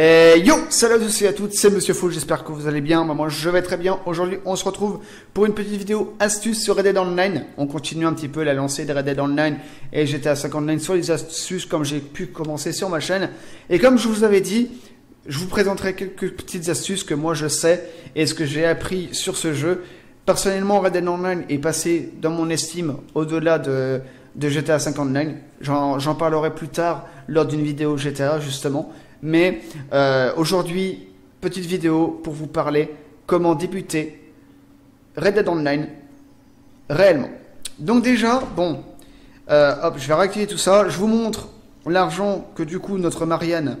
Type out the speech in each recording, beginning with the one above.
Et yo, salut à tous et à toutes, c'est Monsieur Fou, j'espère que vous allez bien. Moi je vais très bien. Aujourd'hui on se retrouve pour une petite vidéo astuce sur Red Dead Online. On continue un petit peu la lancée de Red Dead Online et GTA 59 sur les astuces comme j'ai pu commencer sur ma chaîne. Et comme je vous avais dit, je vous présenterai quelques petites astuces que moi je sais et ce que j'ai appris sur ce jeu. Personnellement, Red Dead Online est passé dans mon estime au-delà de GTA 59. J'en parlerai plus tard lors d'une vidéo GTA justement. Mais aujourd'hui, petite vidéo pour vous parler comment débuter Red Dead Online réellement. Donc déjà, bon, hop, je vais réactiver tout ça. Je vous montre l'argent que du coup notre Marianne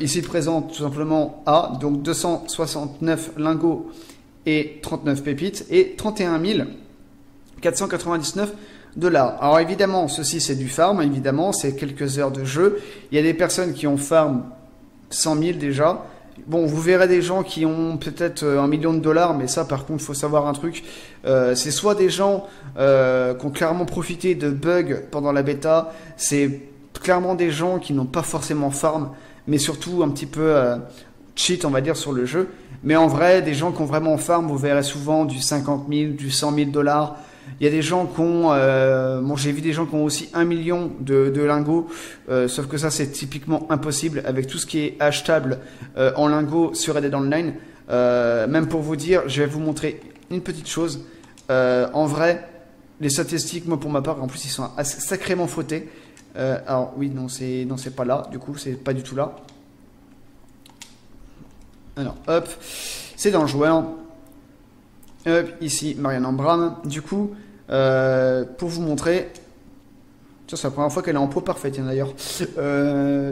ici présente tout simplement a. Donc 269 lingots et 39 pépites et 31 499 $. Alors évidemment, ceci c'est du farm, évidemment, c'est quelques heures de jeu. Il y a des personnes qui ont farm 100 000 déjà. Bon, vous verrez des gens qui ont peut-être $1 million, mais ça par contre, il faut savoir un truc. C'est soit des gens qui ont clairement profité de bugs pendant la bêta, c'est clairement des gens qui n'ont pas forcément farm, mais surtout un petit peu cheat, on va dire, sur le jeu. Mais en vrai, des gens qui ont vraiment farm, vous verrez souvent du 50 000, du 100 000 dollars. Il y a des gens qui ont, bon, j'ai vu des gens qui ont aussi 1 million de lingots, sauf que ça c'est typiquement impossible avec tout ce qui est achetable en lingots sur Red Dead Online. Même pour vous dire, je vais vous montrer une petite chose. En vrai, les statistiques, moi pour ma part, en plus ils sont sacrément fautés. Alors oui, non, c'est pas là, du coup, c'est pas du tout là. Alors hop, c'est dans le joueur. Hop, ici, Marianne Ambram. Du coup, pour vous montrer... Ça, c'est la première fois qu'elle est en peau parfaite, d'ailleurs.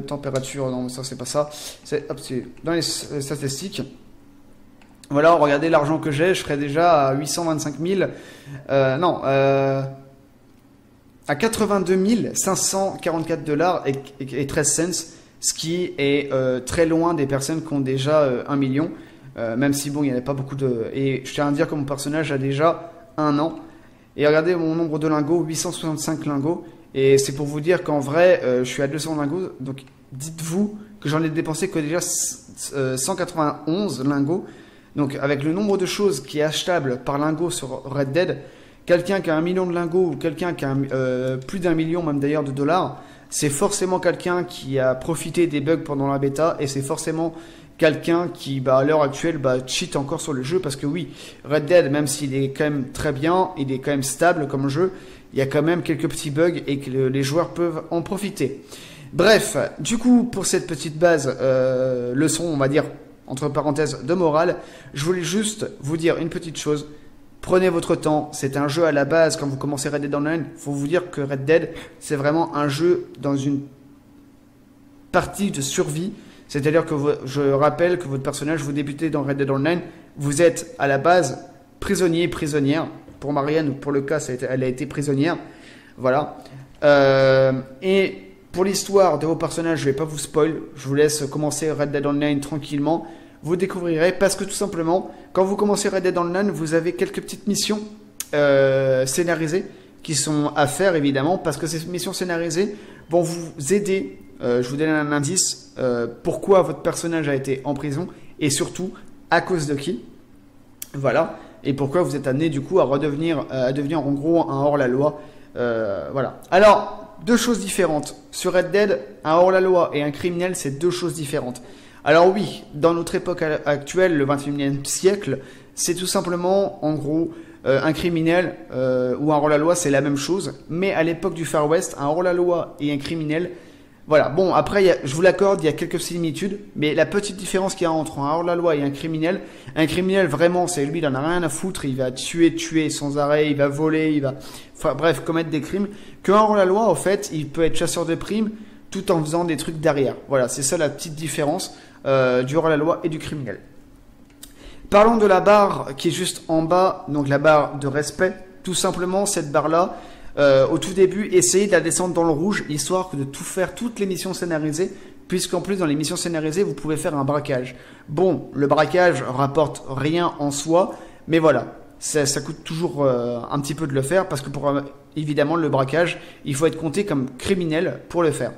Température, non, ça, c'est pas ça. C'est dans les statistiques. Voilà, regardez l'argent que j'ai. Je serais déjà à 825 000. Non, à 82 544 dollars et 13 cents. Ce qui est très loin des personnes qui ont déjà 1 million. Même si bon, il n'y avait pas beaucoup de... Et je tiens à dire que mon personnage a déjà 1 an. Et regardez mon nombre de lingots, 865 lingots. Et c'est pour vous dire qu'en vrai, je suis à 200 lingots. Donc dites-vous que j'en ai dépensé que déjà 191 lingots. Donc avec le nombre de choses qui est achetable par lingot sur Red Dead, quelqu'un qui a 1 million de lingots ou quelqu'un qui a plus d'1 million même d'ailleurs de dollars, c'est forcément quelqu'un qui a profité des bugs pendant la bêta. Et c'est forcément... quelqu'un qui, bah, à l'heure actuelle, bah, cheat encore sur le jeu, parce que oui, Red Dead, même s'il est quand même très bien, il est quand même stable comme jeu, il y a quand même quelques petits bugs et que les joueurs peuvent en profiter. Bref, du coup, pour cette petite base, leçon, on va dire, entre parenthèses, de morale, je voulais juste vous dire une petite chose. Prenez votre temps, c'est un jeu à la base. Quand vous commencez Red Dead Online, il faut vous dire que Red Dead, c'est vraiment un jeu dans une partie de survie. C'est-à-dire que je rappelle que votre personnage, vous débutez dans Red Dead Online, vous êtes à la base prisonnier, prisonnière. Pour Marianne, pour le cas, elle a été prisonnière. Voilà. Et pour l'histoire de vos personnages, je ne vais pas vous spoil. Je vous laisse commencer Red Dead Online tranquillement. Vous découvrirez parce que tout simplement, quand vous commencez Red Dead Online, vous avez quelques petites missions scénarisées qui sont à faire évidemment. Parce que ces missions scénarisées vont vous aider. Je vous donne un indice, pourquoi votre personnage a été en prison et surtout à cause de qui. Voilà, et pourquoi vous êtes amené du coup à devenir en gros un hors-la-loi. Voilà. Alors, deux choses différentes. Sur Red Dead, un hors-la-loi et un criminel, c'est deux choses différentes. Alors oui, dans notre époque actuelle, le 21e siècle, c'est tout simplement en gros... un criminel ou un hors-la-loi, c'est la même chose. Mais à l'époque du Far West, un hors-la-loi et un criminel... Voilà, bon, après, je vous l'accorde, il y a quelques similitudes, mais la petite différence qu'il y a entre un hors-la-loi et un criminel, vraiment, c'est lui, il en a rien à foutre, il va tuer sans arrêt, il va voler, il va... Enfin, bref, commettre des crimes. Qu'un hors-la-loi, en fait, il peut être chasseur de primes tout en faisant des trucs derrière. Voilà, c'est ça la petite différence du hors-la-loi et du criminel. Parlons de la barre qui est juste en bas, donc la barre de respect. Tout simplement, cette barre-là... au tout début, essayez de la descendre dans le rouge, histoire de tout faire, toutes les missions scénarisées, puisqu'en plus dans les missions scénarisées vous pouvez faire un braquage. Bon, le braquage rapporte rien en soi, mais voilà, ça coûte toujours un petit peu de le faire, parce que pour évidemment le braquage, il faut être compté comme criminel pour le faire.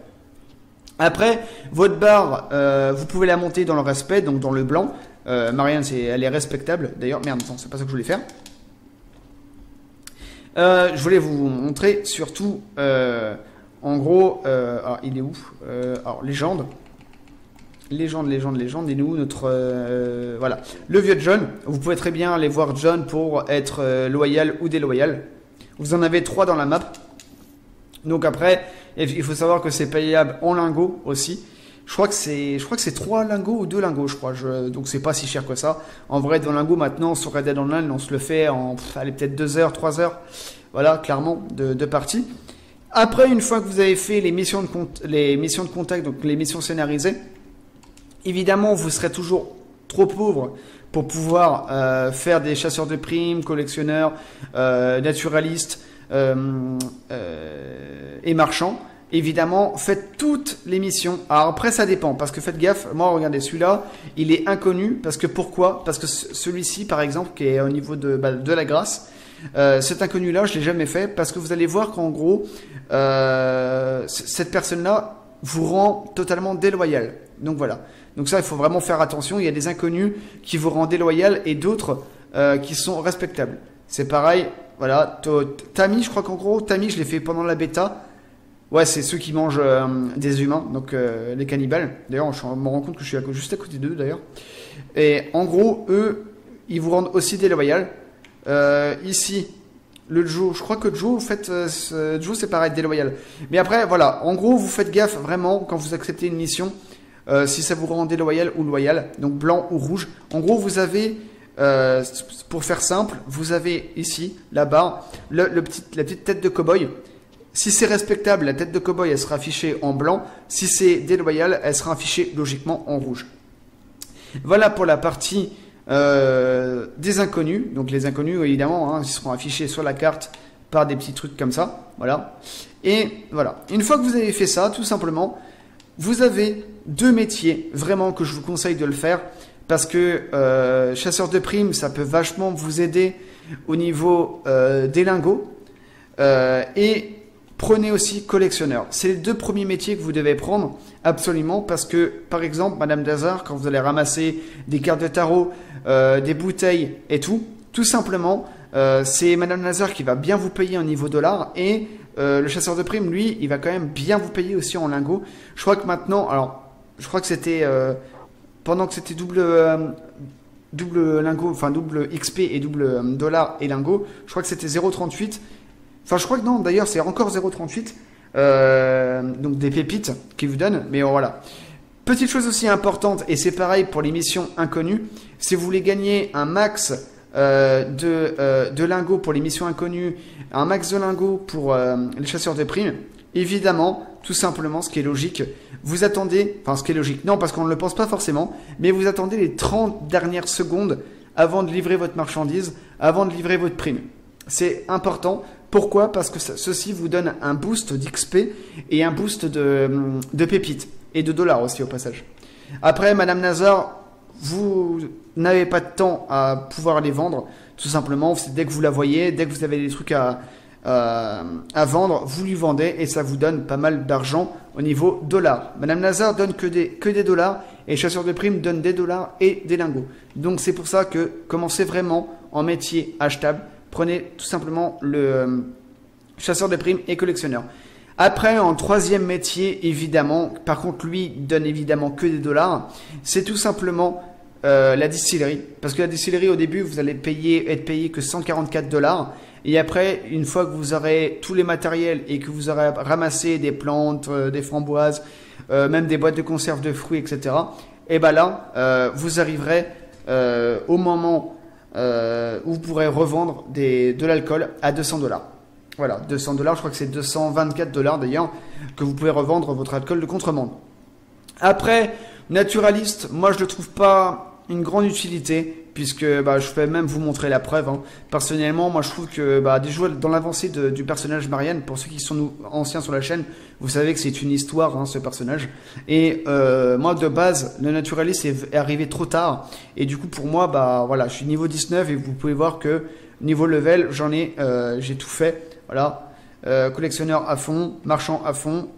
Après, votre barre, vous pouvez la monter dans le respect, donc dans le blanc. Marianne, elle est respectable. D'ailleurs, merde, attends, c'est pas ça que je voulais faire. Je voulais vous montrer surtout, en gros, alors, il est où alors, légende. Légende, et nous, notre... voilà, le vieux John. Vous pouvez très bien aller voir John pour être loyal ou déloyal. Vous en avez 3 dans la map. Donc après, il faut savoir que c'est payable en lingots aussi. Je crois que c'est 3 lingots ou 2 lingots, je crois. Donc c'est pas si cher que ça. En vrai, dans lingots, maintenant, sur Red Dead Online, on se le fait en peut-être 2 heures, 3 heures. Voilà, clairement, de parties. Après, une fois que vous avez fait les missions de, contact, donc les missions scénarisées, évidemment, vous serez toujours trop pauvre pour pouvoir faire des chasseurs de primes, collectionneurs, naturalistes et marchands. Évidemment, faites toutes les missions. Alors après, ça dépend, parce que faites gaffe. Moi, regardez, celui-là, il est inconnu. Parce que pourquoi? Parce que celui-ci, par exemple, qui est au niveau de la grâce, cet inconnu-là, je l'ai jamais fait, parce que vous allez voir qu'en gros, cette personne-là vous rend totalement déloyal. Donc voilà. Donc ça, il faut vraiment faire attention. Il y a des inconnus qui vous rendent déloyal et d'autres qui sont respectables. C'est pareil. Voilà. Tammy, je crois qu'en gros, Tammy, je l'ai fait pendant la bêta. Ouais, c'est ceux qui mangent des humains, donc les cannibales. D'ailleurs, je me rends compte que je suis juste à côté d'eux, d'ailleurs. Et en gros, eux, ils vous rendent aussi déloyal. Ici, le Joe, je crois que Joe, en fait, Joe, c'est pareil, déloyal. Mais après, voilà. En gros, vous faites gaffe vraiment quand vous acceptez une mission. Si ça vous rend déloyal ou loyal, donc blanc ou rouge. En gros, vous avez, pour faire simple, vous avez ici, la barre, la petite tête de cow-boy. Si c'est respectable, la tête de cow-boy, elle sera affichée en blanc. Si c'est déloyal, elle sera affichée logiquement en rouge. Voilà pour la partie des inconnus. Donc les inconnus, évidemment, hein, ils seront affichés sur la carte par des petits trucs comme ça. Voilà. Et voilà. Une fois que vous avez fait ça, tout simplement, vous avez 2 métiers, vraiment, que je vous conseille de le faire, parce que chasseur de primes, ça peut vachement vous aider au niveau des lingots, et prenez aussi collectionneur. C'est les 2 premiers métiers que vous devez prendre, absolument, parce que, par exemple, Madame Nazar, quand vous allez ramasser des cartes de tarot, des bouteilles et tout, tout simplement, c'est Madame Nazar qui va bien vous payer en niveau dollar, et le chasseur de primes, lui, il va quand même bien vous payer aussi en lingots. Je crois que maintenant, alors, je crois que c'était pendant que c'était double lingot, enfin double XP et double dollar et lingot, je crois que c'était 0,38. Enfin, je crois que non, d'ailleurs, c'est encore 0,38. Donc des pépites qui vous donnent, mais voilà. Petite chose aussi importante, et c'est pareil pour les missions inconnues, si vous voulez gagner un max de lingots pour les missions inconnues, un max de lingots pour les chasseurs de primes, évidemment, tout simplement, ce qui est logique, vous attendez, enfin ce qui est logique, non parce qu'on ne le pense pas forcément, mais vous attendez les 30 dernières secondes avant de livrer votre marchandise, avant de livrer votre prime. C'est important. Pourquoi? Parce que ceci vous donne un boost d'XP et un boost de pépites et de dollars aussi au passage. Après, Madame Nazar, vous n'avez pas de temps à pouvoir les vendre, tout simplement. Dès que vous la voyez, dès que vous avez des trucs à vendre, vous lui vendez et ça vous donne pas mal d'argent au niveau dollar. Madame Nazar donne que des dollars et chasseur de primes donne des dollars et des lingots. Donc c'est pour ça que commencez vraiment en métier achetable. Prenez tout simplement le chasseur de primes et collectionneur. Après, en 3e métier, évidemment, par contre lui donne évidemment que des dollars, c'est tout simplement la distillerie. Parce que la distillerie, au début, vous allez être payé que 144 $. Et après, une fois que vous aurez tous les matériels et que vous aurez ramassé des plantes, des framboises, même des boîtes de conserve de fruits, etc., et ben là, vous arriverez au moment où vous pourrez revendre de l'alcool à 200 $. Voilà, 200 $, je crois que c'est 224 $ d'ailleurs, que vous pouvez revendre votre alcool de contrebande. Après, naturaliste, moi je le trouve pas une grande utilité, puisque bah, je peux même vous montrer la preuve. Hein. Personnellement, moi je trouve que bah, déjà dans l'avancée du personnage Marianne, pour ceux qui sont anciens sur la chaîne, vous savez que c'est une histoire, hein, ce personnage. Et moi de base, le naturaliste est arrivé trop tard. Et du coup pour moi, bah voilà, je suis niveau 19 et vous pouvez voir que niveau level, j'ai tout fait. Voilà, collectionneur à fond, marchand à fond,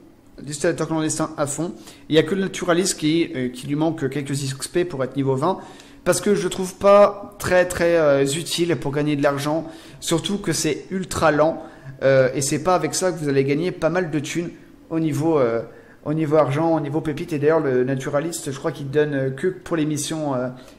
Destillateur clandestin à fond. Il n'y a que le naturaliste qui lui manque quelques XP pour être niveau 20. Parce que je le trouve pas très utile pour gagner de l'argent. Surtout que c'est ultra lent. Et c'est pas avec ça que vous allez gagner pas mal de thunes au niveau argent, au niveau pépite. Et d'ailleurs le naturaliste, je crois qu'il donne que pour les missions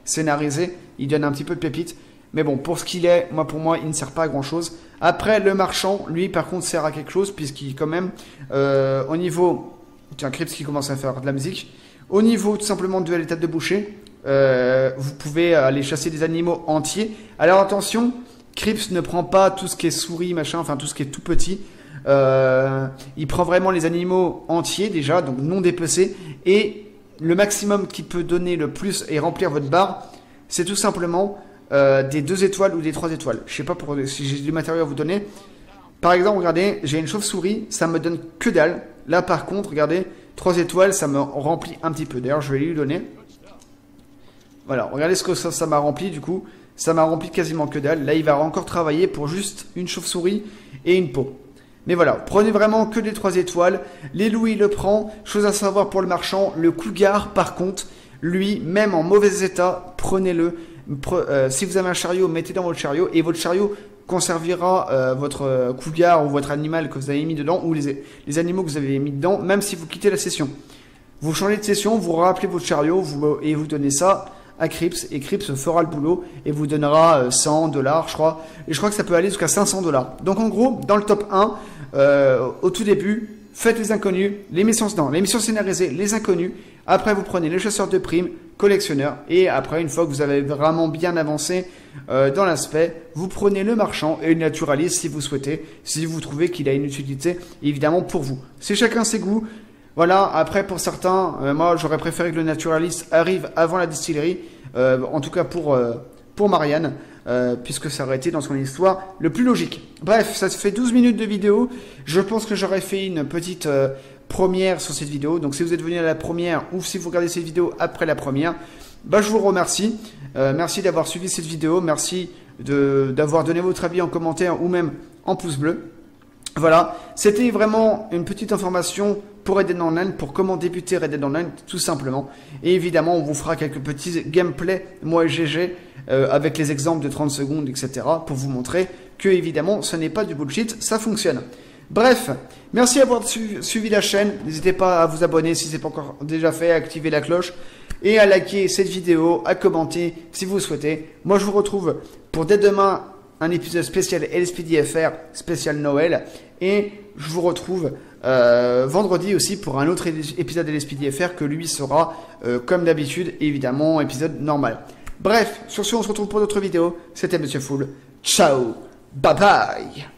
scénarisées. Il donne un petit peu de pépite. Mais bon, pour ce qu'il est, moi pour moi, il ne sert pas à grand chose. Après, le marchand, lui, par contre, sert à quelque chose, puisqu'il, quand même, au niveau... Tiens, Cripps qui commence à faire de la musique. Au niveau, tout simplement, de l'étape de boucher, vous pouvez aller chasser des animaux entiers. Alors, attention, Cripps ne prend pas tout ce qui est souris, machin, enfin, tout ce qui est tout petit. Il prend vraiment les animaux entiers, déjà, donc non dépecés. Et le maximum qui peut donner le plus et remplir votre barre, c'est tout simplement... des 2 étoiles ou des 3 étoiles. Je sais pas pour, si j'ai du matériel à vous donner. Par exemple, regardez, j'ai une chauve-souris, ça me donne que dalle. Là, par contre, regardez, 3 étoiles, ça me remplit un petit peu. D'ailleurs, je vais lui donner. Voilà, regardez ce que ça m'a rempli, du coup. Ça m'a rempli quasiment que dalle. Là, il va encore travailler pour juste une chauve-souris et une peau. Mais voilà, prenez vraiment que des 3 étoiles. Les louis, il le prend. Chose à savoir pour le marchand, le cougar, par contre, lui, même en mauvais état, prenez-le. Si vous avez un chariot, mettez dans votre chariot et votre chariot conservera votre cougar ou votre animal que vous avez mis dedans ou les animaux que vous avez mis dedans, même si vous quittez la session. Vous changez de session, vous rappelez votre chariot et vous donnez ça à Cripps et Cripps fera le boulot et vous donnera 100 $, je crois. Et je crois que ça peut aller jusqu'à 500 $. Donc en gros, dans le top 1, au tout début, faites les inconnus, les missions scénarisées, les inconnus. Après, vous prenez les chasseurs de primes, collectionneurs. Et après, une fois que vous avez vraiment bien avancé dans l'aspect, vous prenez le marchand et le naturaliste si vous souhaitez, si vous trouvez qu'il a une utilité, évidemment, pour vous. C'est chacun ses goûts. Voilà, après, pour certains, moi, j'aurais préféré que le naturaliste arrive avant la distillerie, en tout cas pour Marianne, puisque ça aurait été dans son histoire le plus logique. Bref, ça se fait 12 minutes de vidéo. Je pense que j'aurais fait une petite... première sur cette vidéo, donc si vous êtes venu à la première ou si vous regardez cette vidéo après la première, bah je vous remercie, merci d'avoir suivi cette vidéo, merci d'avoir donné votre avis en commentaire ou même en pouce bleu. Voilà, c'était vraiment une petite information pour Red Dead Online, pour comment débuter Red Dead Online tout simplement. Et évidemment, on vous fera quelques petits gameplays, moi et GG, avec les exemples de 30 secondes, etc. pour vous montrer que évidemment, ce n'est pas du bullshit, ça fonctionne. Bref, merci d'avoir suivi la chaîne, n'hésitez pas à vous abonner si ce n'est pas encore déjà fait, à activer la cloche et à liker cette vidéo, à commenter si vous souhaitez. Moi je vous retrouve pour dès demain un épisode spécial LSPDFR, spécial Noël, et je vous retrouve vendredi aussi pour un autre épisode LSPDFR que lui sera comme d'habitude, évidemment, épisode normal. Bref, sur ce on se retrouve pour d'autres vidéos, c'était Monsieur Fou, ciao, bye bye.